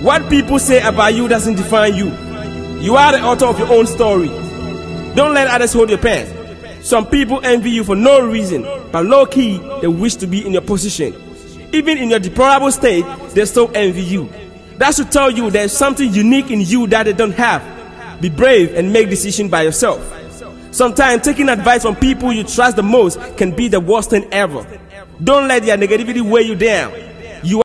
What people say about you doesn't define you. You are the author of your own story. Don't let others hold your pants. Some people envy you for no reason, but low-key, they wish to be in your position. Even in your deplorable state, they still envy you. That should tell you there's something unique in you that they don't have. Be brave and make decisions by yourself. Sometimes taking advice from people you trust the most can be the worst thing ever. Don't let their negativity weigh you down.